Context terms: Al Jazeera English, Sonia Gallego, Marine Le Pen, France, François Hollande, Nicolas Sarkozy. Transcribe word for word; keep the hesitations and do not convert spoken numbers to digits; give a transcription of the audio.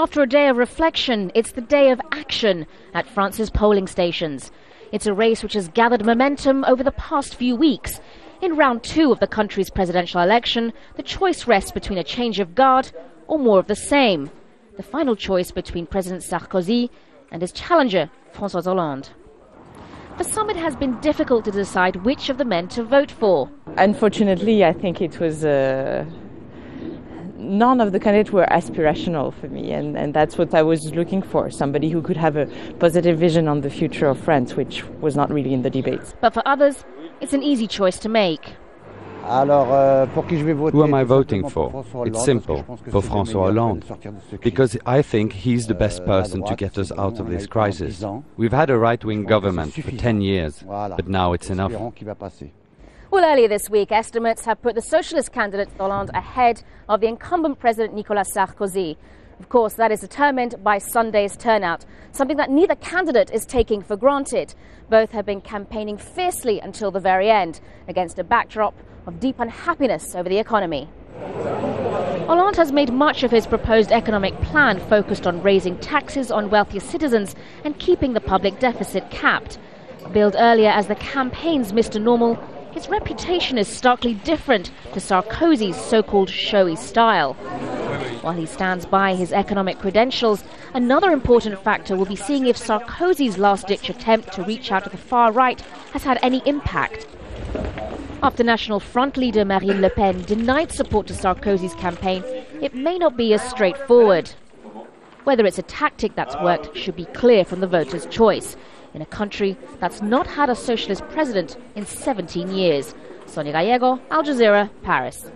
After a day of reflection, it's the day of action at France's polling stations. It's a race which has gathered momentum over the past few weeks. In round two of the country's presidential election, the choice rests between a change of guard or more of the same. The final choice between President Sarkozy and his challenger, François Hollande. For some, it has been difficult to decide which of the men to vote for. Unfortunately, I think it was... Uh, none of the candidates were aspirational for me, and, and that's what I was looking for, somebody who could have a positive vision on the future of France, which was not really in the debates. But for others, it's an easy choice to make. Who am I voting for? It's simple, for François Hollande, because I think he's the best person to get us out of this crisis. We've had a right-wing government for ten years, but now it's enough. Well, earlier this week, estimates have put the socialist candidate Hollande ahead of the incumbent president Nicolas Sarkozy. Of course, that is determined by Sunday's turnout, something that neither candidate is taking for granted. Both have been campaigning fiercely until the very end, against a backdrop of deep unhappiness over the economy. Hollande has made much of his proposed economic plan focused on raising taxes on wealthier citizens and keeping the public deficit capped. Billed earlier as the campaign's Mister Normal, his reputation is starkly different to Sarkozy's so-called showy style. While he stands by his economic credentials, another important factor will be seeing if Sarkozy's last-ditch attempt to reach out to the far right has had any impact. After National Front leader Marine Le Pen denied support to Sarkozy's campaign, it may not be as straightforward. Whether it's a tactic that's worked should be clear from the voters' choice, in a country that's not had a socialist president in seventeen years. Sonia Gallego, Al Jazeera, Paris.